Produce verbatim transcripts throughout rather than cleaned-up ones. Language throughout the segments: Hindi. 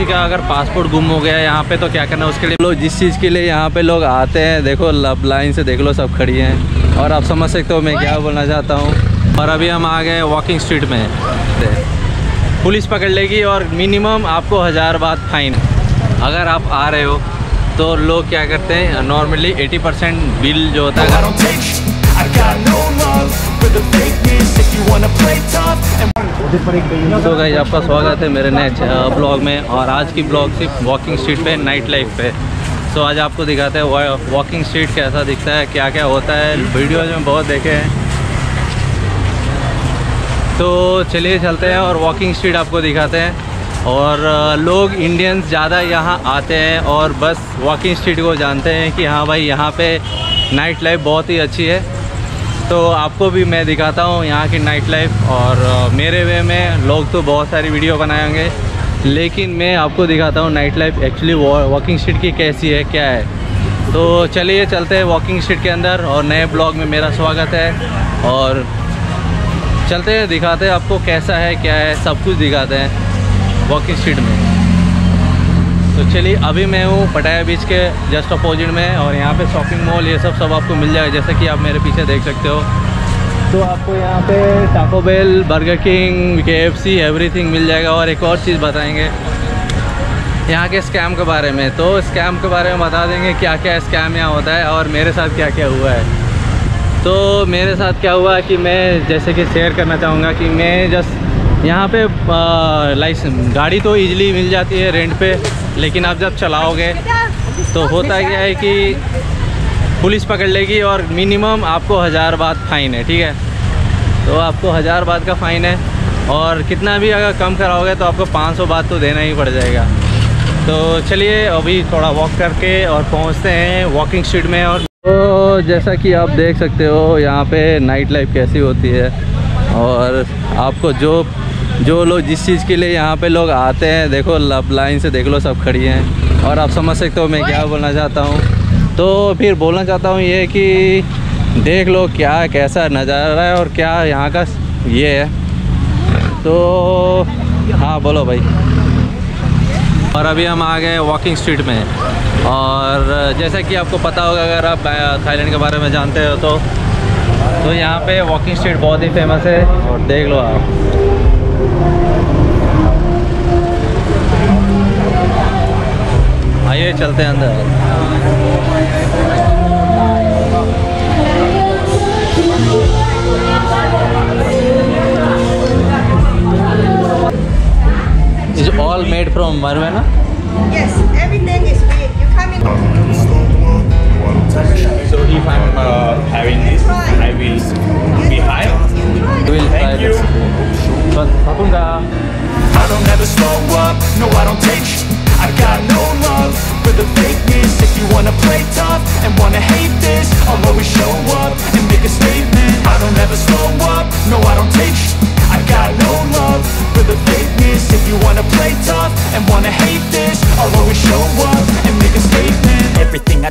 किसी का अगर पासपोर्ट गुम हो गया यहाँ पे तो क्या करना है उसके लिए लोग जिस चीज़ के लिए यहाँ पे लोग आते हैं, देखो लब लाइन से देख लो सब खड़ी हैं। और आप समझ सकते हो मैं क्या बोलना चाहता हूँ। और अभी हम आ गए वॉकिंग स्ट्रीट में, पुलिस पकड़ लेगी और मिनिमम आपको हज़ार बात फाइन। अगर आप आ रहे हो तो लोग क्या करते हैं नॉर्मली अस्सी परसेंट बिल जो होता है। तो गाइस आपका स्वागत है मेरे नए ब्लॉग में, और आज की ब्लॉग सिर्फ वॉकिंग स्ट्रीट पे, नाइट लाइफ पे। तो आज आपको दिखाते हैं वॉकिंग स्ट्रीट कैसा दिखता है, क्या क्या होता है, वीडियोज में बहुत देखे हैं। तो चलिए चलते हैं और वॉकिंग स्ट्रीट आपको दिखाते हैं। और लोग इंडियंस ज़्यादा यहाँ आते हैं और बस वॉकिंग स्ट्रीट को जानते हैं कि हाँ भाई यहाँ पर नाइट लाइफ बहुत ही अच्छी है। तो आपको भी मैं दिखाता हूँ यहाँ की नाइट लाइफ। और मेरे वे में लोग तो बहुत सारी वीडियो बनाए होंगे, लेकिन मैं आपको दिखाता हूँ night life actually walking street की कैसी है, क्या है। तो चलिए चलते हैं वॉकिंग स्ट्रीट के अंदर। और नए ब्लॉग में मेरा स्वागत है, और चलते हैं दिखाते हैं आपको कैसा है, क्या है, सब कुछ दिखाते हैं वॉकिंग स्ट्रीट में। तो चलिए, अभी मैं हूँ पटाया बीच के जस्ट अपोजिट में, और यहाँ पे शॉपिंग मॉल ये सब सब आपको मिल जाएगा, जैसे कि आप मेरे पीछे देख सकते हो। तो आपको यहाँ पे Taco Bell, Burger King, K F C, everything मिल जाएगा। और एक और चीज़ बताएंगे यहाँ के स्कैम के बारे में। तो स्कैम के बारे में बता देंगे क्या क्या स्कैम यहाँ होता है और मेरे साथ क्या क्या हुआ है। तो मेरे साथ क्या हुआ कि मैं जैसे कि शेयर करना चाहूँगा कि मैं जस्ट यहाँ पर लाइसेंस गाड़ी तो ईजिली मिल जाती है रेंट पर, लेकिन आप जब चलाओगे तो होता क्या है कि पुलिस पकड़ लेगी और मिनिमम आपको हज़ार बात फ़ाइन है, ठीक है। तो आपको हज़ार बात का फ़ाइन है, और कितना भी अगर कम कराओगे तो आपको पाँच सौ बात तो देना ही पड़ जाएगा। तो चलिए अभी थोड़ा वॉक करके और पहुंचते हैं वॉकिंग स्ट्रीट में। और तो जैसा कि आप देख सकते हो यहाँ पे नाइट लाइफ कैसी होती है। और आपको जो जो लोग जिस चीज़ के लिए यहाँ पे लोग आते हैं, देखो लब लाइन से देख लो सब खड़ी हैं। और आप समझ सकते हो मैं क्या बोलना चाहता हूँ। तो फिर बोलना चाहता हूँ ये कि देख लो क्या कैसा नज़ारा है और क्या यहाँ का ये है। तो हाँ बोलो भाई। और अभी हम आ गए वॉकिंग स्ट्रीट में, और जैसा कि आपको पता होगा अगर आप थाईलैंड के बारे में जानते हो तो तो यहाँ पे वॉकिंग स्ट्रीट बहुत ही फेमस है। और देख लो आप, आइए चलते हैं अंदर। Is all made from Marwana? Yes, everything is made. You come in. So if I'm uh, having this, I will be high. You will try this. But Papunga. I don't ever slow up. No, I don't take. I've got no love for the fakeness. If you wanna play tough and wanna hate this, I'll always show up and make a statement. I don't ever slow up, no I don't take sh**. I've got no love for the fakeness. If you wanna play tough and wanna hate this, I'll always show up and make a statement. Everything I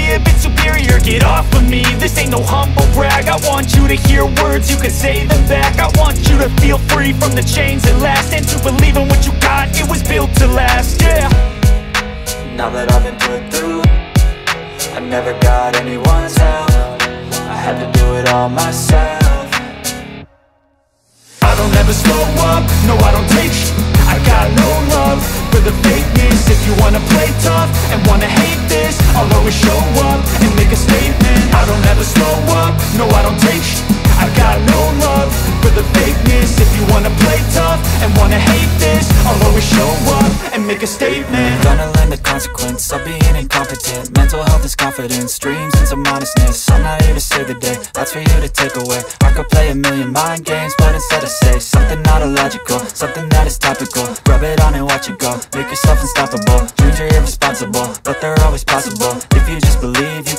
be a bit superior. Get off of me, this ain't no humble brag. I want you to hear words, you can say them back. I want you to feel free from the chains at last, and to believe in what you got, it was built to last, yeah. Now that I've been put through, I never got anyone's help. I had to do it all myself. I don't ever slow up, no I don't take sh**. I got no love for the fakeness. If you wanna play tough and wanna hate this, I'll always show up and make a statement. I don't ever slow up, no I don't take sh**. I got no love for the fakeness. If you wanna play tough and wanna hate this, I'll always show up and make a statement. Gonna learn the consequence of being incompetent. Mental health this confidence, dreams and some honestness. I'm not here to save the day, that's for you to take away. I could play a million mind games, but instead I say something not illogical, something that is topical. Rub it on and watch it go, make yourself unstoppable. Dreams are irresponsible, but they're always possible. If you just believe, you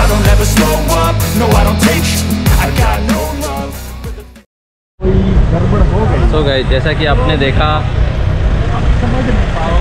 I don't ever slow up, no I don't take sh**, I got no love. So guys, जैसा कि आपने देखा,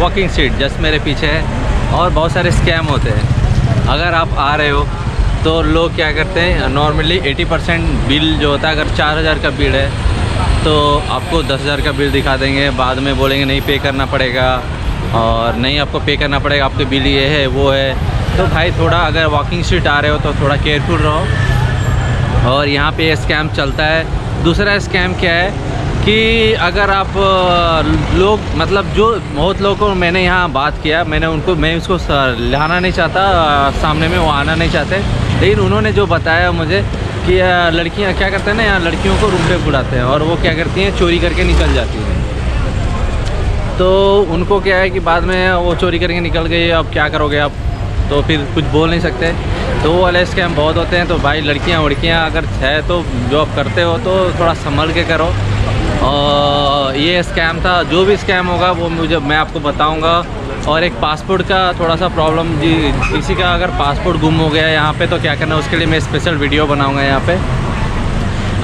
वॉकिंग सीट जस्ट मेरे पीछे है, और बहुत सारे स्कैम होते हैं। अगर आप आ रहे हो तो लोग क्या करते हैं, नॉर्मली अस्सी परसेंट बिल जो होता है, अगर चार हज़ार का बिल है तो आपको दस हज़ार का बिल दिखा देंगे, बाद में बोलेंगे नहीं पे करना पड़ेगा, और नहीं आपको पे करना पड़ेगा, आपके बिल ये है वो है। तो भाई थोड़ा, अगर वॉकिंग सीट आ रहे हो तो थोड़ा केयरफुल रहो। और यहाँ पर स्कैम चलता है। दूसरा स्कैम क्या है कि अगर आप लोग, मतलब जो बहुत लोगों को मैंने यहाँ बात किया, मैंने उनको, मैं उसको लाना नहीं चाहता सामने में, वो आना नहीं चाहते, लेकिन उन्होंने जो बताया मुझे कि लड़कियाँ क्या करते हैं ना, यहाँ लड़कियों को रूम पे बुलाते हैं और वो क्या करती हैं, चोरी करके निकल जाती हैं। तो उनको क्या है कि बाद में वो चोरी करके निकल गई, अब क्या करोगे आप, तो फिर कुछ बोल नहीं सकते। तो वो वाले स्कैम बहुत होते हैं। तो भाई लड़कियाँ वड़कियाँ अगर है तो जॉब करते हो तो थोड़ा संभल के करो। और ये स्कैम था। जो भी स्कैम होगा वो मुझे, मैं आपको बताऊंगा। और एक पासपोर्ट का थोड़ा सा प्रॉब्लम, जी किसी का अगर पासपोर्ट गुम हो गया है यहाँ पे तो क्या करना है, उसके लिए मैं स्पेशल वीडियो बनाऊंगा यहाँ पे।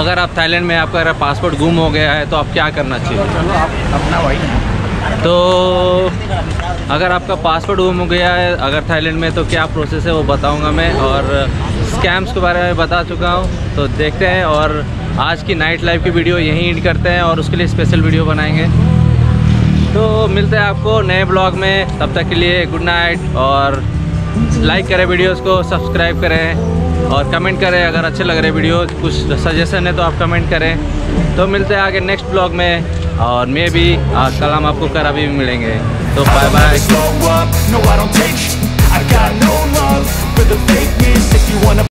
अगर आप थाईलैंड में, आपका अगर पासपोर्ट गुम हो गया है तो आप क्या करना चाहिए, तो अगर आपका पासपोर्ट गुम हो गया है अगर थाईलैंड में तो क्या प्रोसेस है वो बताऊँगा मैं। और स्कैम्स के बारे में बता चुका हूँ, तो देखते हैं। और आज की नाइट लाइफ की वीडियो यहीं एंड करते हैं, और उसके लिए स्पेशल वीडियो बनाएंगे। तो मिलते हैं आपको नए ब्लॉग में, तब तक के लिए गुड नाइट। और लाइक करें वीडियोस को, सब्सक्राइब करें और कमेंट करें अगर अच्छे लग रहे वीडियो, कुछ सजेशन है तो आप कमेंट करें। तो मिलते हैं आगे नेक्स्ट ब्लॉग में, और मैं भी आज कलाम आपको कर अभी भी मिलेंगे। तो बाय बाय।